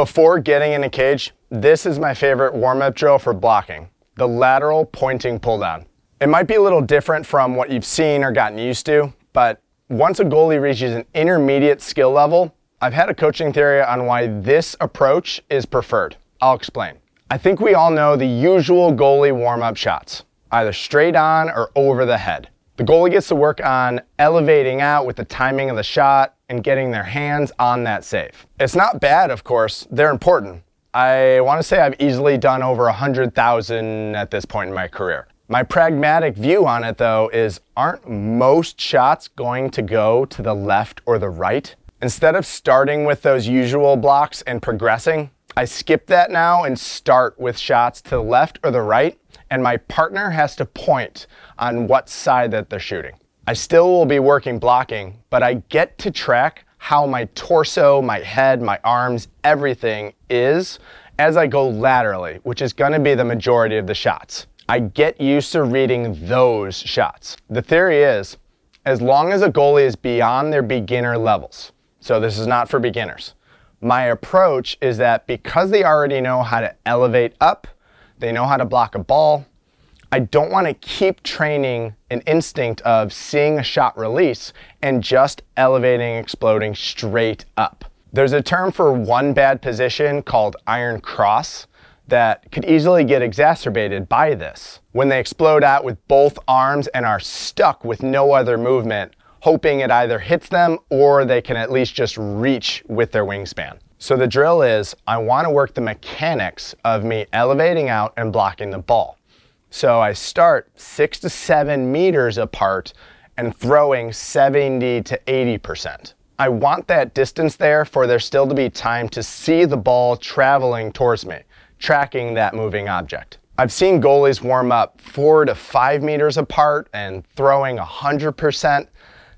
Before getting in a cage, this is my favorite warm-up drill for blocking, the lateral pointing pull-down. It might be a little different from what you've seen or gotten used to, but once a goalie reaches an intermediate skill level, I've had a coaching theory on why this approach is preferred. I'll explain. I think we all know the usual goalie warm-up shots, either straight on or over the head. The goalie gets to work on elevating out with the timing of the shot and getting their hands on that save. It's not bad, of course, they're important. I want to say I've easily done over 100,000 at this point in my career. My pragmatic view on it though is, aren't most shots going to go to the left or the right? Instead of starting with those usual blocks and progressing, I skip that now and start with shots to the left or the right, and my partner has to point on what side that they're shooting. I still will be working blocking, but I get to track how my torso, my head, my arms, everything is as I go laterally, which is going to be the majority of the shots. I get used to reading those shots. The theory is, as long as a goalie is beyond their beginner levels, so this is not for beginners, my approach is that because they already know how to elevate up, they know how to block a ball, I don't want to keep training an instinct of seeing a shot release and just elevating, exploding straight up. There's a term for one bad position called iron cross that could easily get exacerbated by this. When they explode out with both arms and are stuck with no other movement, hoping it either hits them or they can at least just reach with their wingspan. So the drill is, I want to work the mechanics of me elevating out and blocking the ball. So I start 6 to 7 meters apart and throwing 70 to 80%. I want that distance there for there still to be time to see the ball traveling towards me, tracking that moving object. I've seen goalies warm up 4 to 5 meters apart and throwing 100%.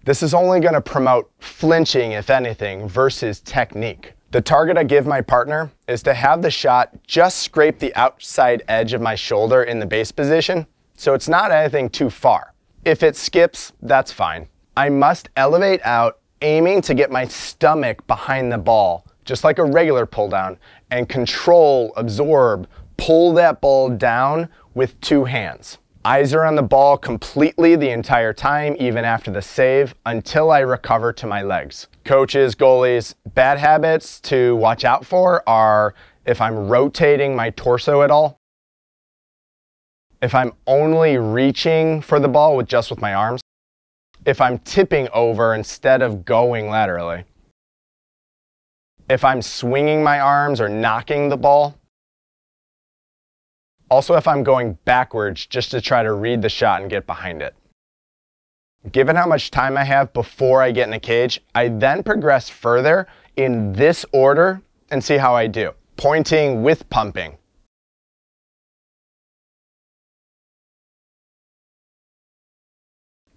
This is only going to promote flinching, if anything, versus technique. The target I give my partner is to have the shot just scrape the outside edge of my shoulder in the base position, so it's not anything too far. If it skips, that's fine. I must elevate out, aiming to get my stomach behind the ball, just like a regular pull down, and control, absorb, pull that ball down with two hands. Eyes are on the ball completely the entire time, even after the save, until I recover to my legs. Coaches, goalies, bad habits to watch out for are if I'm rotating my torso at all, if I'm only reaching for the ball just with my arms, if I'm tipping over instead of going laterally, if I'm swinging my arms or knocking the ball, also if I'm going backwards just to try to read the shot and get behind it. Given how much time I have before I get in a cage, I then progress further in this order and see how I do. Pointing with pumping.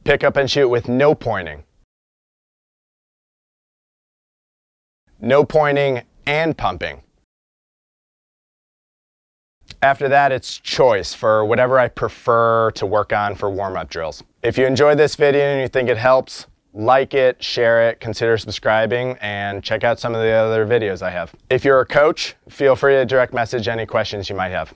Pick up and shoot with no pointing. No pointing and pumping. After that, it's choice for whatever I prefer to work on for warm-up drills. If you enjoyed this video and you think it helps, like it, share it, consider subscribing, and check out some of the other videos I have. If you're a coach, feel free to direct message any questions you might have.